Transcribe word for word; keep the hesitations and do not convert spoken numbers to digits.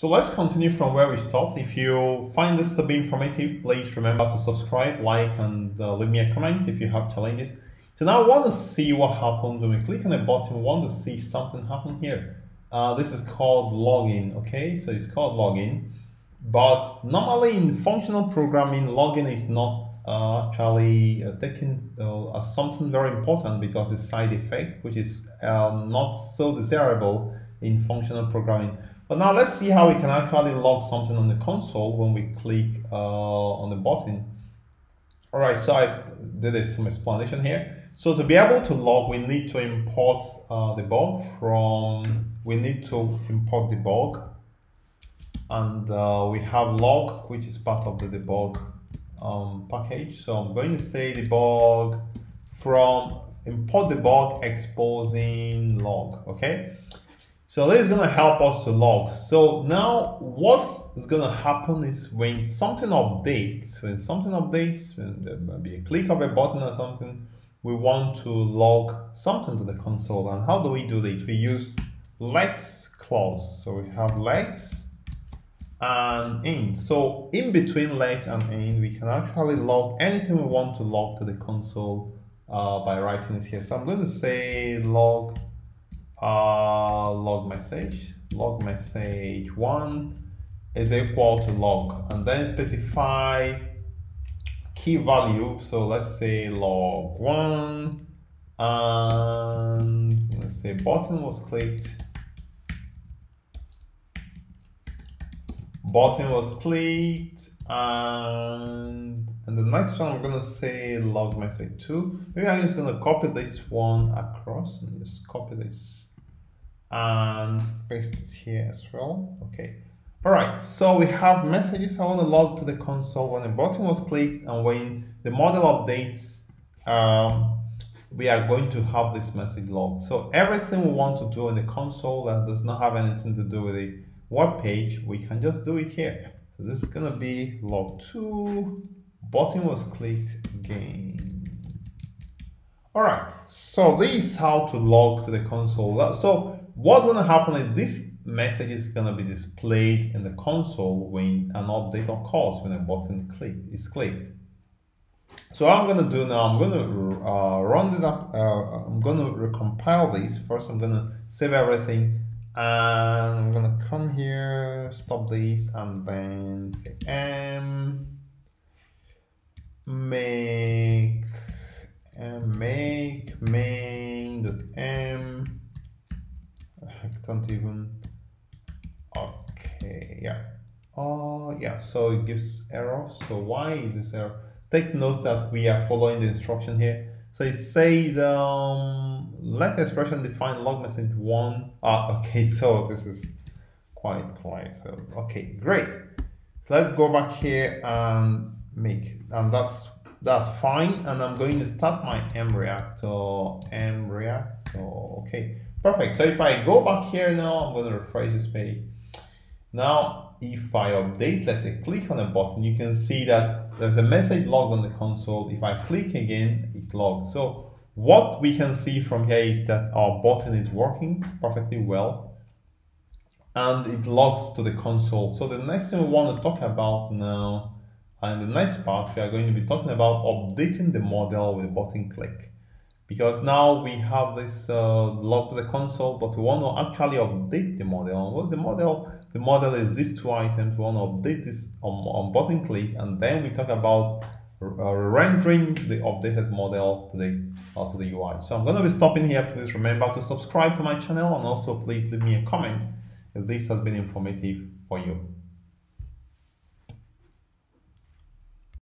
So let's continue from where we stopped. If you find this to be informative, please remember to subscribe, like, and uh, leave me a comment if you have challenges. So now I want to see what happens when we click on the button. We want to see something happen here. Uh, this is called login, okay? So it's called login. But normally in functional programming, login is not uh, actually uh, taken uh, as something very important because it's side effect, which is uh, not so desirable in functional programming. But now let's see how we can actually log something on the console when we click uh, on the button. All right, so I did this, some explanation here. So to be able to log, we need to import uh, debug from, we need to import debug. And uh, we have log, which is part of the debug um, package. So I'm going to say debug from import debug exposing log, okay? So this is gonna help us to log. So now what is gonna happen is when something updates, when something updates, when there might be a click of a button or something, we want to log something to the console. And how do we do that? We use let clause. So we have let and in. So in between let and in, we can actually log anything we want to log to the console uh, by writing it here. So I'm gonna say log Uh, log message, log message one is equal to log, and then specify key value. So let's say log one, and let's say button was clicked. Button was clicked, and and the next one I'm gonna say log message two. Maybe I'm just gonna copy this one across and just copy this. And paste it here as well. Okay. All right. So we have messages I want to log to the console when the button was clicked, and when the model updates, um, we are going to have this message logged. So everything we want to do in the console that does not have anything to do with the web page, we can just do it here. So this is gonna be log two. Button was clicked again. All right. So this is how to log to the console. So what's gonna happen is this message is gonna be displayed in the console when an update occurs, when a button click is clicked. So what I'm gonna do now, I'm gonna uh, run this up, uh, I'm gonna recompile this. First, I'm gonna save everything, and I'm gonna come here, stop this, and then say m make m make main dot m. I can't even, okay, yeah, oh uh, yeah, so it gives error. So why is this error? Take note that we are following the instruction here. So it says, um, let the expression define log message one. Ah, okay, so this is quite clear. So, okay, great. So let's go back here and make it, and that's, that's fine. And I'm going to start my mreactor, mreactor, okay. Perfect. So if I go back here now, I'm going to refresh this page. Now, if I update, let's say click on a button, you can see that there's a message logged on the console. If I click again, it's logged. So what we can see from here is that our button is working perfectly well, and it logs to the console. So the next thing we want to talk about now, and the next part, we are going to be talking about updating the model with a button click. Because now we have this uh, log to the console, but we want to actually update the model. And what's the model? The model is these two items. We want to update this on, on button click, and then we talk about uh, rendering the updated model to the, uh, to the U I. So I'm going to be stopping here. Please remember to subscribe to my channel, and also please leave me a comment if this has been informative for you.